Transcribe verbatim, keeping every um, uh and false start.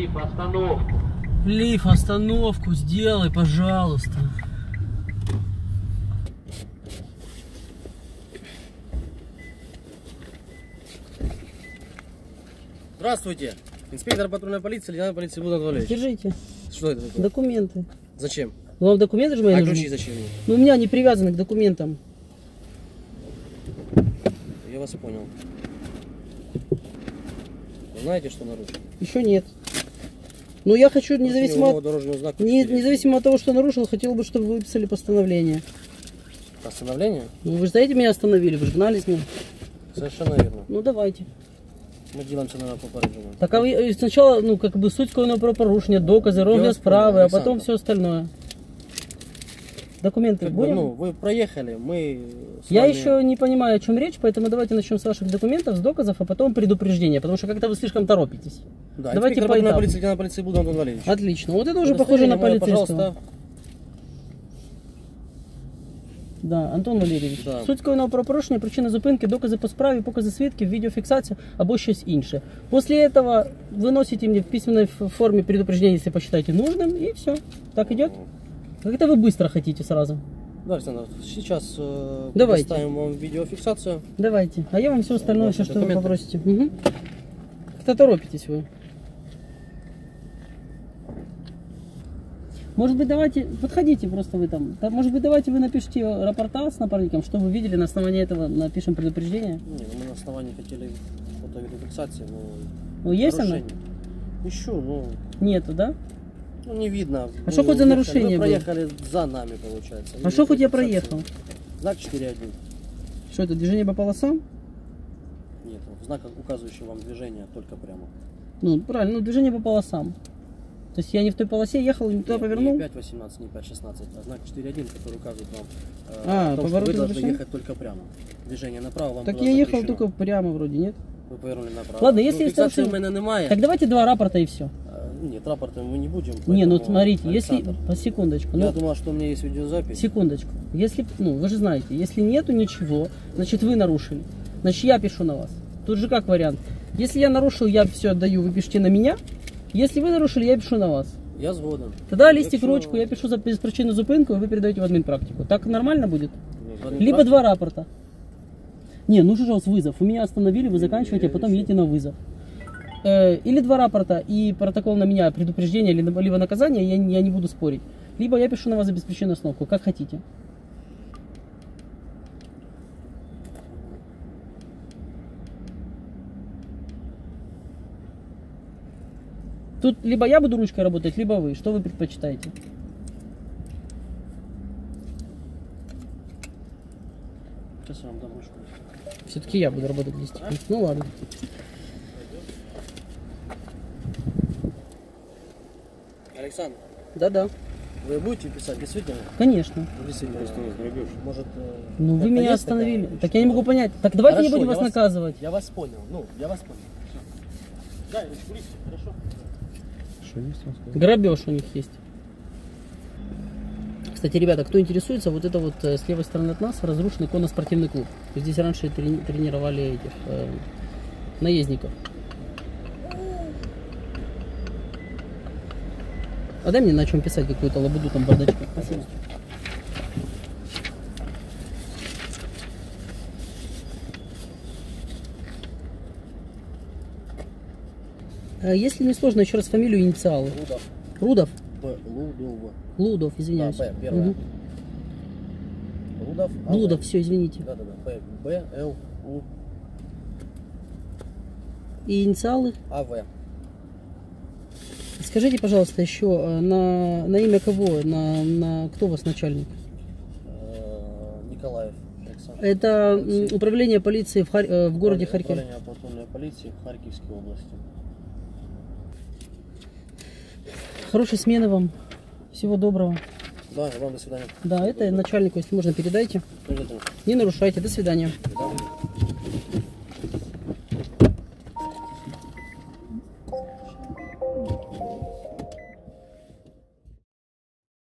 Лиф, остановку. Лиф, остановку сделай, пожалуйста. Здравствуйте. Инспектор патрульной полиции, лейтенант полиции Лудов Валерьевич. Держите. Что это такое? Документы. Зачем? Ну, вам документы же мои нужны? А ключи зачем? Ну, у меня они привязаны к документам. Я вас понял. Вы знаете, что нарушено? Еще нет. Но я хочу, независимо от... Не, независимо от того, что нарушил, хотел бы, чтобы вы выписали постановление. Постановление? Ну, вы же знаете, меня остановили, вы же гнались мне. Совершенно верно. Ну, давайте. Мы делаемся на правопорушение. Так, а вы сначала, ну, как бы, суть на правопорушение, доказы, ровно справы, а потом все остальное. Документы как будем? Бы, ну, вы проехали, мы... Я вами... еще не понимаю, о чем речь, поэтому давайте начнем с ваших документов, с доказов, а потом предупреждения, потому что как-то вы слишком торопитесь. Да, давайте поедем. Полиция, полиции буду, Антон Валерьевич. Отлично, вот это уже похоже на полицейского. Пожалуйста. Да, Антон Валерьевич, да. Суть коїного правопорушення, причина зупинки, докази по справі, покази свідків, відеофіксація або щось інше. Після цього виносите мені в письменной формі предупреждение, якщо посчитаете нужным, і все. Так идет? Как-то вы быстро хотите сразу. Да, Александр, сейчас э, поставим вам видеофиксацию. Давайте, а я вам все остальное, да, все, что документы. Вы попросите. Угу. Как-то торопитесь вы. Может быть, давайте, подходите просто вы там. Может быть, давайте вы напишите рапорта с напарником, что вы видели, на основании этого напишем предупреждение. Нет, мы на основании хотели фото-видеофиксации, но... Ну, есть она? Еще, но... Нету, да? Ну, не видно. А что хоть за нарушение было? Вы проехали за нами, получается. А что хоть я проехал? Знак четыре один. Что это, движение по полосам? Нет, знак, указывающий вам движение, только прямо. Ну, правильно, ну, движение по полосам. То есть я не в той полосе ехал, не туда повернул? Не пять восемнадцать, не пять шестнадцать, а знак четыре один, который указывает вам, э, а, том, что вы должны ехать только прямо. Движение направо вам. Так я ехал только прямо вроде, нет? Вы повернули направо. Ладно, если есть нарушение, так давайте два рапорта и все. Нет, рапорта мы не будем. Не, ну смотрите, Александр, если... По секундочку. Я ну, думал, что у меня есть видеозапись. Секундочку. Если, ну, вы же знаете, если нету ничего, значит вы нарушили. Значит я пишу на вас. Тут же как вариант. Если я нарушил, я все отдаю, вы пишите на меня. Если вы нарушили, я пишу на вас. Я сгоден. Тогда листик, я ручку, я пишу за беспричинную зупинку, и вы передаете в админпрактику. Так нормально будет? Нет, либо два рапорта. Не, нужен же у вас вызов. У меня остановили, вы заканчиваете, а потом едете на вызов. Или два рапорта и протокол на меня, предупреждение, либо наказание, я, я не буду спорить. Либо я пишу на вас за беспричинную остановку, как хотите. Тут либо я буду ручкой работать, либо вы. Что вы предпочитаете? Сейчас я вам дам ручку. Все-таки я буду работать здесь. А? Ну ладно. Александр, да-да. Вы будете писать действительно? Конечно. Действительно. Может, ну вы меня остановили. Такая... Так я не могу понять. Так давайте хорошо, не будем вас, вас наказывать. Я вас понял. Ну, я вас понял. Все. Да, курите, хорошо. Что есть, грабеж у них есть. Кстати, ребята, кто интересуется, вот это вот с левой стороны от нас разрушенный конно-спортивный клуб. Здесь раньше трени тренировали этих э, наездников. А дай мне на чем писать какую-то лабуду там, бардачка. Спасибо. Если не сложно, еще раз фамилию и инициалы. Лудов. Рудов? Б. Лудов. Лудов, извиняюсь. Да, Б, первое. Угу. Рудов. А, Лудов, все, извините. Да, да, да. Б, Б, Л, У. И инициалы? А, В. Скажите, пожалуйста, еще на, на имя кого, на, на кто у вас начальник? Николаев Александр. Это Алексей. Управление полиции в, Хар... в городе Харькове. Управление патрульной полиции в Харьковской области. Хорошей смены вам. Всего доброго. Да, вам до свидания. Да, это начальнику, если можно, передайте. Не нарушайте. До свидания. До свидания.